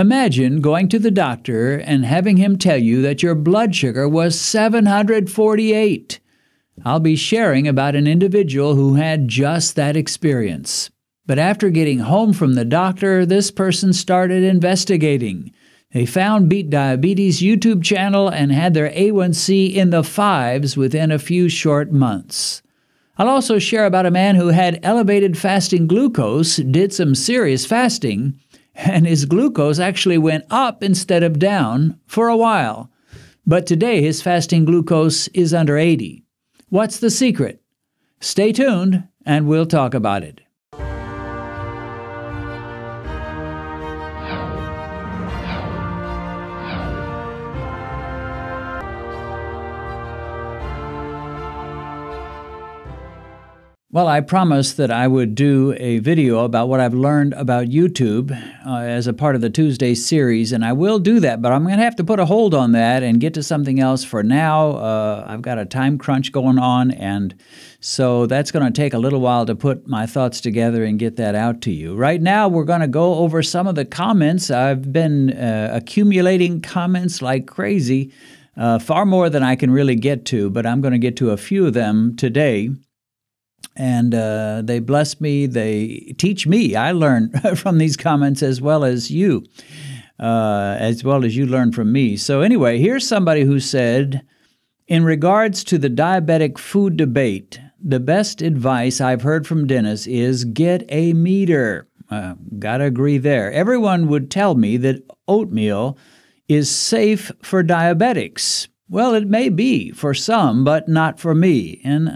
Imagine going to the doctor and having him tell you that your blood sugar was 748. I'll be sharing about an individual who had just that experience. But after getting home from the doctor, this person started investigating. They found Beat Diabetes' YouTube channel and had their A1c in the fives within a few short months. I'll also share about a man who had elevated fasting glucose, did some serious fasting, and his glucose actually went up instead of down for a while. But today his fasting glucose is under 80. What's the secret? Stay tuned and we'll talk about it. Well, I promised that I would do a video about what I've learned about YouTube as a part of the Tuesday series, and I will do that, but I'm going to have to put a hold on that and get to something else for now. I've got a time crunch going on, and so that's going to take a little while to put my thoughts together and get that out to you. Right now, we're going to go over some of the comments. I've been accumulating comments like crazy, far more than I can really get to, but I'm going to get to a few of them today. And they bless me, they teach me. I learn from these comments as well as you learn from me. So anyway, here's somebody who said, in regards to the diabetic food debate, the best advice I've heard from Dennis is get a meter. Gotta agree there. Everyone would tell me that oatmeal is safe for diabetics. Well, it may be for some, but not for me. And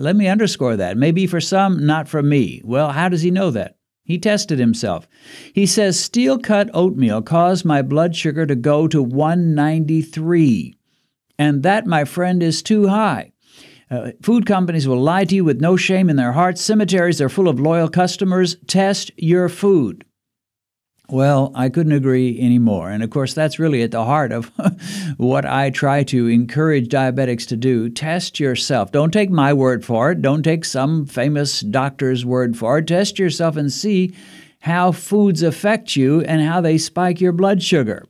let me underscore that. Maybe for some, not for me. Well, how does he know that? He tested himself. He says, steel-cut oatmeal caused my blood sugar to go to 193. And that, my friend, is too high. Food companies will lie to you with no shame in their hearts. Cemeteries are full of loyal customers. Test your food. Well, I couldn't agree anymore. And of course, that's really at the heart of what I try to encourage diabetics to do. Test yourself. Don't take my word for it. Don't take some famous doctor's word for it. Test yourself and see how foods affect you and how they spike your blood sugar.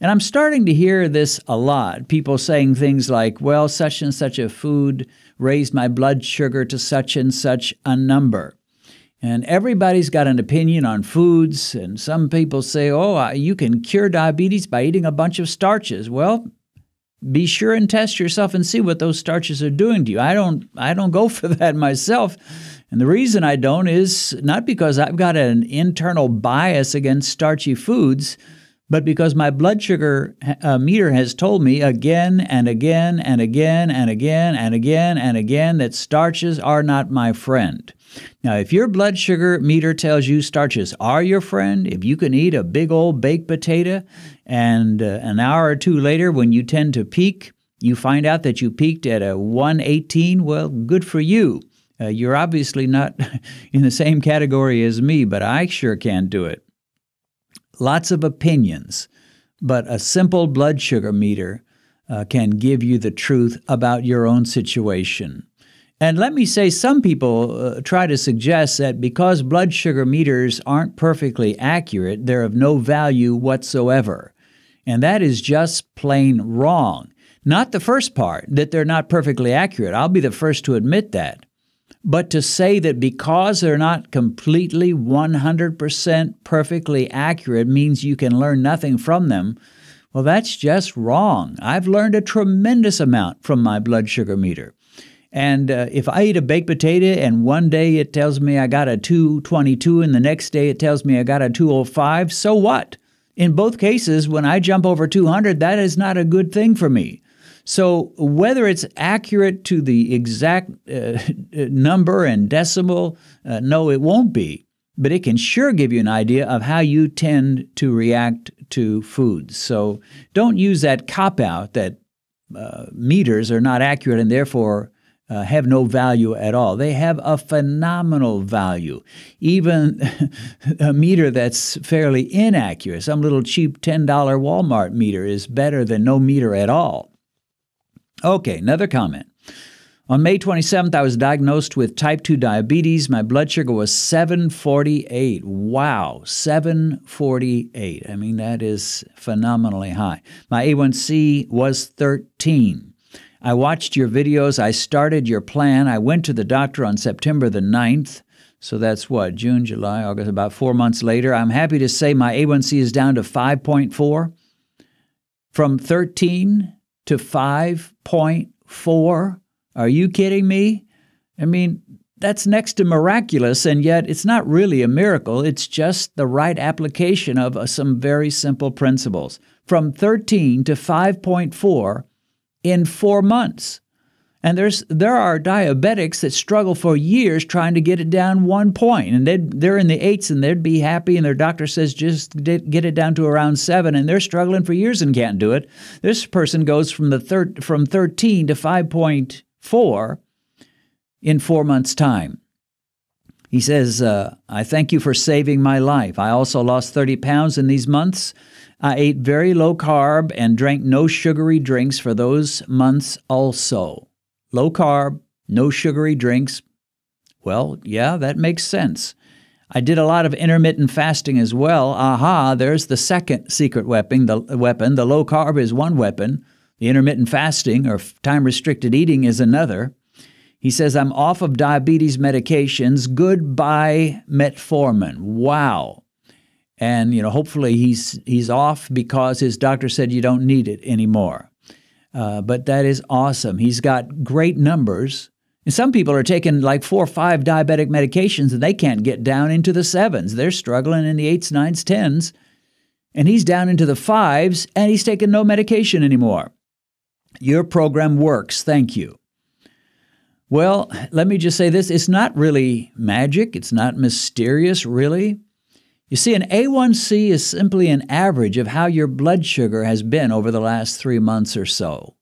And I'm starting to hear this a lot, people saying things like, well, such and such a food raised my blood sugar to such and such a number. And everybody's got an opinion on foods, and some people say, oh, you can cure diabetes by eating a bunch of starches. Well, be sure and test yourself and see what those starches are doing to you. I don't go for that myself, and the reason I don't is not because I've got an internal bias against starchy foods, but because my blood sugar meter has told me again and again and again and again and again and again that starches are not my friend. Now, if your blood sugar meter tells you starches are your friend, if you can eat a big old baked potato and an hour or two later when you tend to peak, you find out that you peaked at a 118, well, good for you. You're obviously not in the same category as me, but I sure can do it. Lots of opinions, but a simple blood sugar meter can give you the truth about your own situation. And let me say, some people try to suggest that because blood sugar meters aren't perfectly accurate, they're of no value whatsoever. And that is just plain wrong. Not the first part, that they're not perfectly accurate. I'll be the first to admit that. But to say that because they're not completely 100% perfectly accurate means you can learn nothing from them, well, that's just wrong. I've learned a tremendous amount from my blood sugar meter. And if I eat a baked potato and one day it tells me I got a 222 and the next day it tells me I got a 205, so what? In both cases, when I jump over 200, that is not a good thing for me. So whether it's accurate to the exact number and decimal, no, it won't be. But it can sure give you an idea of how you tend to react to foods. So don't use that cop-out that meters are not accurate and therefore have no value at all. They have a phenomenal value. Even a meter that's fairly inaccurate, some little cheap $10 Walmart meter is better than no meter at all. Okay, another comment. On May 27th, I was diagnosed with type 2 diabetes. My blood sugar was 748. Wow, 748. I mean, that is phenomenally high. My A1c was 13. I watched your videos. I started your plan. I went to the doctor on September the 9th. So that's what, June, July, August, about 4 months later. I'm happy to say my A1c is down to 5.4. From 13 to 5.4. Are you kidding me? I mean, that's next to miraculous, and yet it's not really a miracle. It's just the right application of some very simple principles. From 13 to 5.4 in 4 months. And there are diabetics that struggle for years trying to get it down 1 point, and they're in the 8s, and they'd be happy, and their doctor says just get it down to around 7, and they're struggling for years and can't do it. This person goes from 13 to 5.4 in 4 months' time. He says, I thank you for saving my life. I also lost 30 pounds in these months. I ate very low carb and drank no sugary drinks for those months also. Low carb, no sugary drinks. Well, yeah, that makes sense. I did a lot of intermittent fasting as well. Aha, there's the second secret weapon. The low carb is one weapon. The intermittent fasting or time-restricted eating is another. He says, I'm off of diabetes medications. Goodbye, metformin. Wow. And, you know, hopefully he's off because his doctor said you don't need it anymore. But that is awesome. He's got great numbers. And some people are taking like 4 or 5 diabetic medications and they can't get down into the 7s. They're struggling in the 8s, 9s, 10s. And he's down into the 5s and he's taking no medication anymore. Your program works. Thank you. Well, let me just say this. It's not really magic. It's not mysterious, really. You see, an A1C is simply an average of how your blood sugar has been over the last 3 months or so.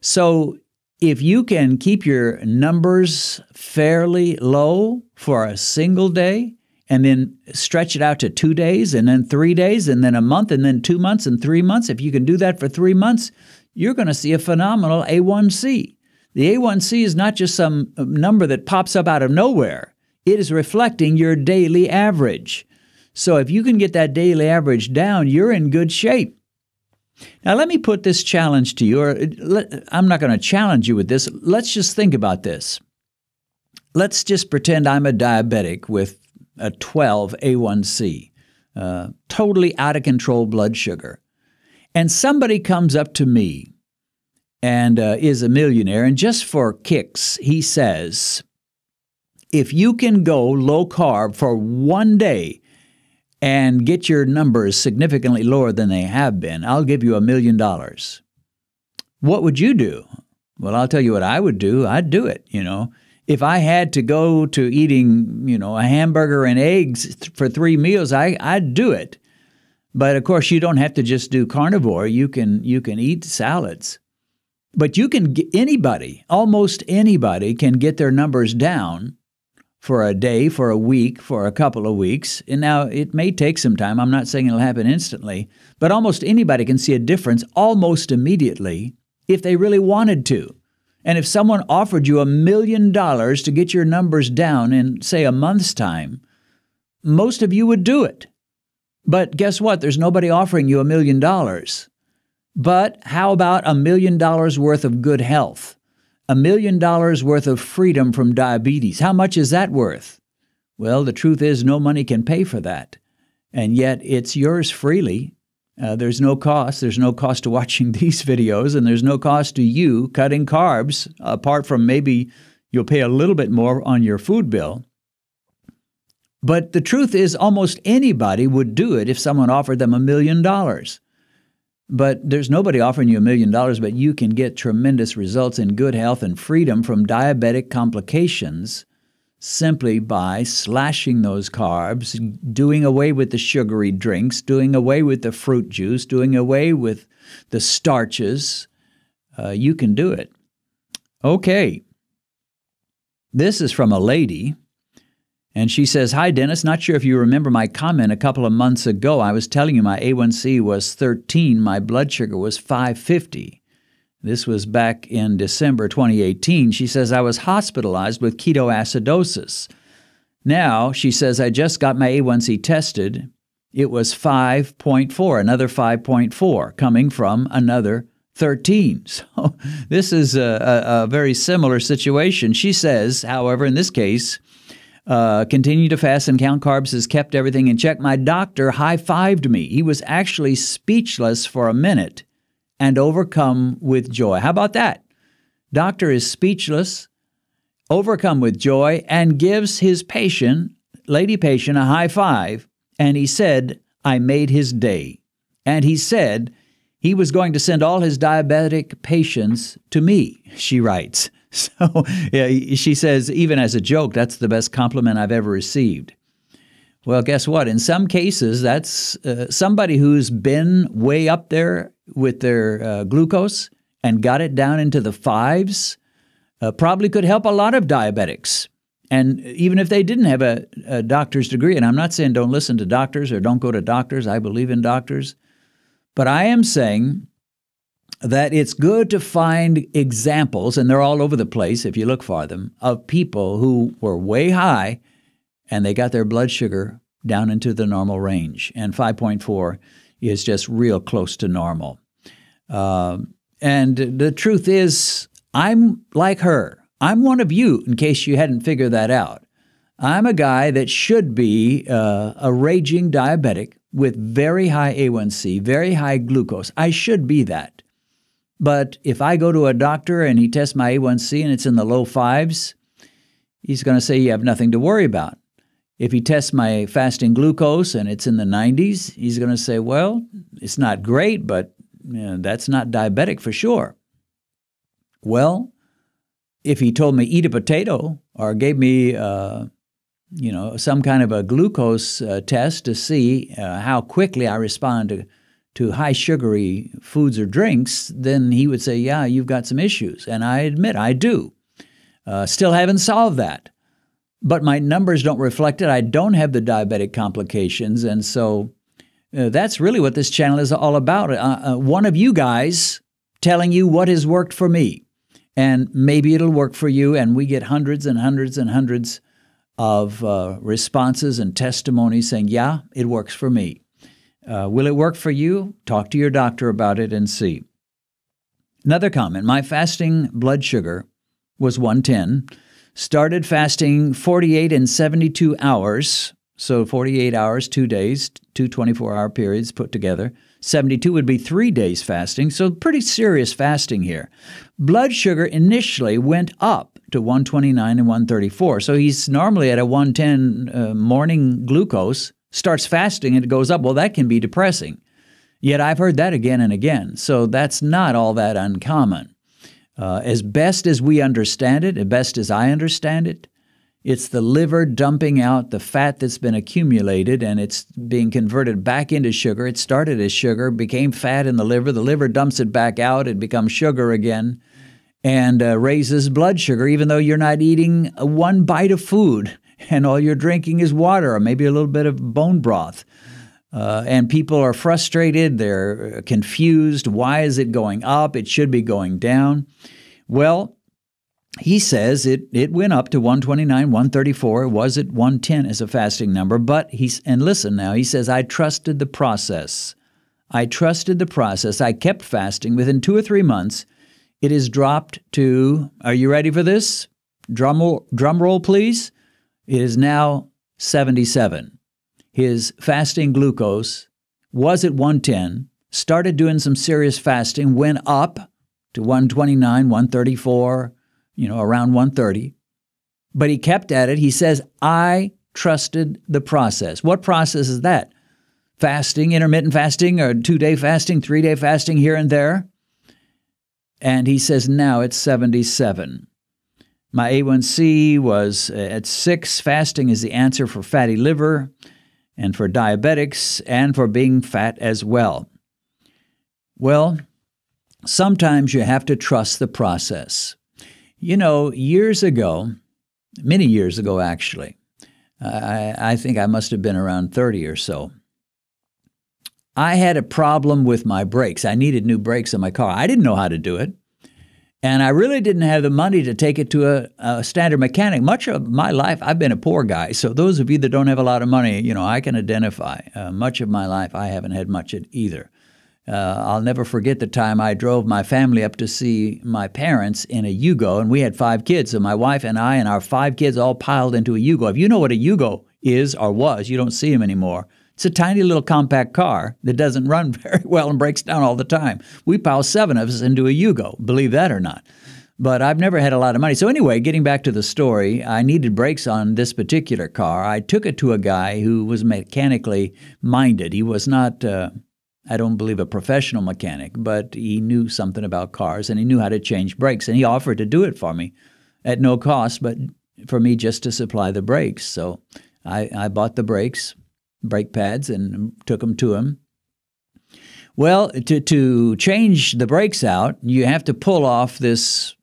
So if you can keep your numbers fairly low for a single day and then stretch it out to 2 days and then 3 days and then a month and then 2 months and 3 months, if you can do that for 3 months, you're going to see a phenomenal A1C. The A1C is not just some number that pops up out of nowhere. It is reflecting your daily average. So if you can get that daily average down, you're in good shape. Now, let me put this challenge to you. I'm not going to challenge you with this. Let's just think about this. Let's just pretend I'm a diabetic with a 12 A1C, totally out of control blood sugar. And somebody comes up to me and is a millionaire, and just for kicks, he says, if you can go low carb for 1 day, and get your numbers significantly lower than they have been, I'll give you $1 million. What would you do? Well, I'll tell you what I would do. I'd do it, you know. If I had to go to eating, you know, a hamburger and eggs for 3 meals, I'd do it. But, of course, you don't have to just do carnivore. You can eat salads. But you can get anybody, almost anybody, can get their numbers down for a day, for a week, for a couple of weeks. And now it may take some time. I'm not saying it'll happen instantly, but almost anybody can see a difference almost immediately if they really wanted to. And if someone offered you $1 million to get your numbers down in, say, a month's time, most of you would do it. But guess what? There's nobody offering you $1 million. But how about $1 million worth of good health? $1 million worth of freedom from diabetes. How much is that worth? Well, the truth is no money can pay for that. And yet it's yours freely. There's no cost. There's no cost to watching these videos, and there's no cost to you cutting carbs, apart from maybe you'll pay a little bit more on your food bill. But the truth is almost anybody would do it if someone offered them $1 million. But there's nobody offering you $1 million, but you can get tremendous results in good health and freedom from diabetic complications simply by slashing those carbs, doing away with the sugary drinks, doing away with the fruit juice, doing away with the starches. You can do it. Okay. This is from a lady. And she says, hi, Dennis, not sure if you remember my comment a couple of months ago. I was telling you my A1C was 13. My blood sugar was 550. This was back in December 2018. She says, I was hospitalized with ketoacidosis. Now, she says, I just got my A1c tested. It was 5.4, another 5.4, coming from another 13. So this is a very similar situation. She says, however, in this case, continue to fast and count carbs has kept everything in check. My doctor high-fived me. He was actually speechless for a minute and overcome with joy. How about that? Doctor is speechless, overcome with joy, and gives his patient, lady patient, a high five. And he said, I made his day. And he said he was going to send all his diabetic patients to me, she writes. So yeah, she says, even as a joke, that's the best compliment I've ever received. Well, guess what? In some cases, that's somebody who's been way up there with their glucose and got it down into the fives, probably could help a lot of diabetics. And even if they didn't have a doctor's degree, and I'm not saying don't listen to doctors or don't go to doctors. I believe in doctors. But I am saying that it's good to find examples, and they're all over the place if you look for them, of people who were way high and they got their blood sugar down into the normal range. And 5.4 is just real close to normal. And the truth is, I'm like her. I'm one of you, in case you hadn't figured that out. I'm a guy that should be a raging diabetic with very high A1C, very high glucose. I should be that. But if I go to a doctor and he tests my A1C and it's in the low fives, he's going to say you have nothing to worry about. If he tests my fasting glucose and it's in the 90s, he's going to say, well, it's not great, but you know, that's not diabetic for sure. Well, if he told me eat a potato or gave me, you know, some kind of a glucose test to see how quickly I respond to high sugary foods or drinks, then he would say, yeah, you've got some issues. And I admit I do. Still haven't solved that. But my numbers don't reflect it. I don't have the diabetic complications. And so that's really what this channel is all about. One of you guys telling you what has worked for me. And maybe it'll work for you, and we get hundreds and hundreds and hundreds of responses and testimonies saying, yeah, it works for me. Will it work for you? Talk to your doctor about it and see. Another comment, my fasting blood sugar was 110. Started fasting 48 and 72 hours, so 48 hours, 2 days, two 24-hour periods put together. 72 would be 3 days fasting, so pretty serious fasting here. Blood sugar initially went up to 129 and 134. So he's normally at a 110 morning glucose, starts fasting, and it goes up. Well, that can be depressing. Yet I've heard that again and again. So that's not all that uncommon. As best as we understand it, as best as I understand it, it's the liver dumping out the fat that's been accumulated, and it's being converted back into sugar. It started as sugar, became fat in the liver. The liver dumps it back out. It becomes sugar again and raises blood sugar, even though you're not eating one bite of food and all you're drinking is water or maybe a little bit of bone broth. And people are frustrated. They're confused. Why is it going up? It should be going down. Well, he says it went up to 129, 134. It was at 110 as a fasting number. But and listen now, he says, I trusted the process. I trusted the process. I kept fasting. Within 2 or 3 months, it has dropped to, are you ready for this? Drum roll, please. It is now 77. His fasting glucose was at 110, started doing some serious fasting, went up to 129, 134, you know, around 130. But he kept at it. He says, I trusted the process. What process is that? Fasting, intermittent fasting, or 2-day fasting, 3-day fasting here and there. And he says, now it's 77. My A1C was at 6. Fasting is the answer for fatty liver and for diabetics and for being fat as well. Well, sometimes you have to trust the process. You know, years ago, many years ago actually, I think I must have been around 30 or so, I had a problem with my brakes. I needed new brakes in my car. I didn't know how to do it. And I really didn't have the money to take it to a standard mechanic. Much of my life, I've been a poor guy. So those of you that don't have a lot of money, you know, I can identify. Much of my life, I haven't had much either. I'll never forget the time I drove my family up to see my parents in a Yugo, and we had 5 kids. So my wife and I and our 5 kids all piled into a Yugo. If you know what a Yugo is or was, you don't see them anymore. It's a tiny little compact car that doesn't run very well and breaks down all the time. We piled 7 of us into a Yugo, believe that or not. But I've never had a lot of money. So anyway, getting back to the story, I needed brakes on this particular car. I took it to a guy who was mechanically minded. He was not... I don't believe a professional mechanic, but he knew something about cars and he knew how to change brakes, and he offered to do it for me at no cost, but for me just to supply the brakes. So I bought the brakes, brake pads, and took them to him. Well, to change the brakes out, you have to pull off this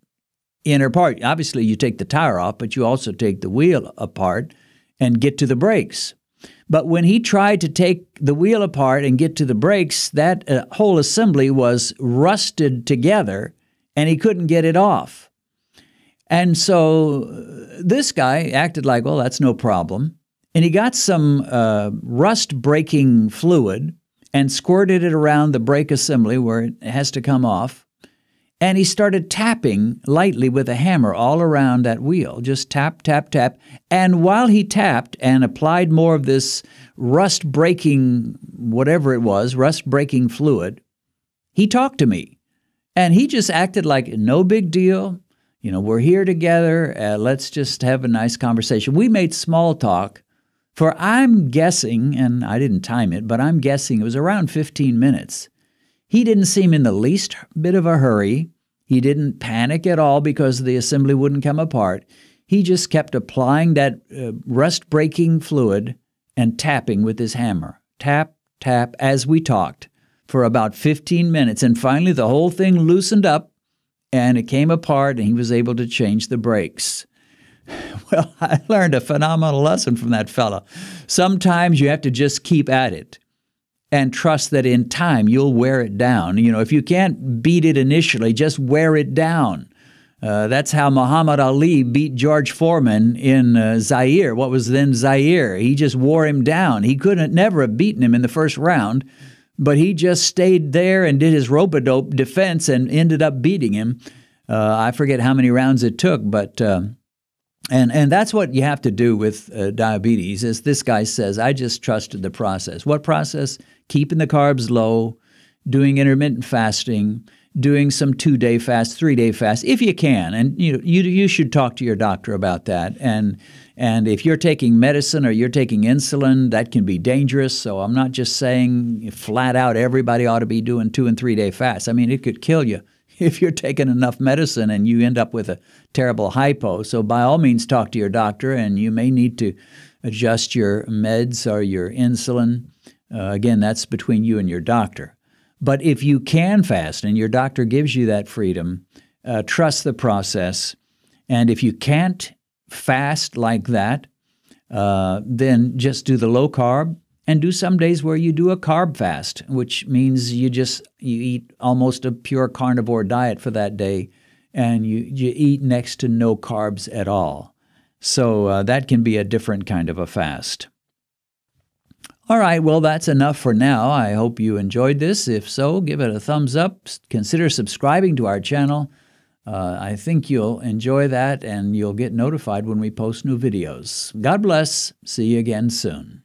inner part. Obviously, you take the tire off, but you also take the wheel apart and get to the brakes. But when he tried to take the wheel apart and get to the brakes, that whole assembly was rusted together and he couldn't get it off. And so this guy acted like, well, that's no problem. And he got some rust-breaking fluid and squirted it around the brake assembly where it has to come off. And he started tapping lightly with a hammer all around that wheel, just tap, tap, tap. And while he tapped and applied more of this rust-breaking, whatever it was, rust-breaking fluid, he talked to me. And he just acted like, no big deal. You know, we're here together. Let's just have a nice conversation. We made small talk for, I'm guessing, and I didn't time it, but I'm guessing it was around 15 minutes. He didn't seem in the least bit of a hurry. He didn't panic at all because the assembly wouldn't come apart. He just kept applying that rust-breaking fluid and tapping with his hammer. Tap, tap, as we talked for about 15 minutes. And finally, the whole thing loosened up and it came apart and he was able to change the brakes. Well, I learned a phenomenal lesson from that fella. Sometimes you have to just keep at it and trust that in time you'll wear it down. You know, if you can't beat it initially, just wear it down. That's how Muhammad Ali beat George Foreman in Zaire, what was then Zaire. He just wore him down. He couldn't never have beaten him in the first round, but he just stayed there and did his rope-a-dope defense and ended up beating him. I forget how many rounds it took, but and that's what you have to do with diabetes. Is this guy says, I just trusted the process. What process? Keeping the carbs low, doing intermittent fasting, doing some 2-day fast, 3-day fast, if you can. And you should talk to your doctor about that. And if you're taking medicine or you're taking insulin, that can be dangerous. So I'm not just saying flat out everybody ought to be doing 2- and 3-day fasts. I mean, it could kill you if you're taking enough medicine and you end up with a terrible hypo. So by all means, talk to your doctor, and you may need to adjust your meds or your insulin. Again, that's between you and your doctor. But if you can fast and your doctor gives you that freedom, trust the process. And if you can't fast like that, then just do the low carb. And do some days where you do a carb fast, which means you eat almost a pure carnivore diet for that day, and you eat next to no carbs at all. So that can be a different kind of a fast. All right, well, that's enough for now. I hope you enjoyed this. If so, give it a thumbs up. Consider subscribing to our channel. I think you'll enjoy that, and you'll get notified when we post new videos. God bless. See you again soon.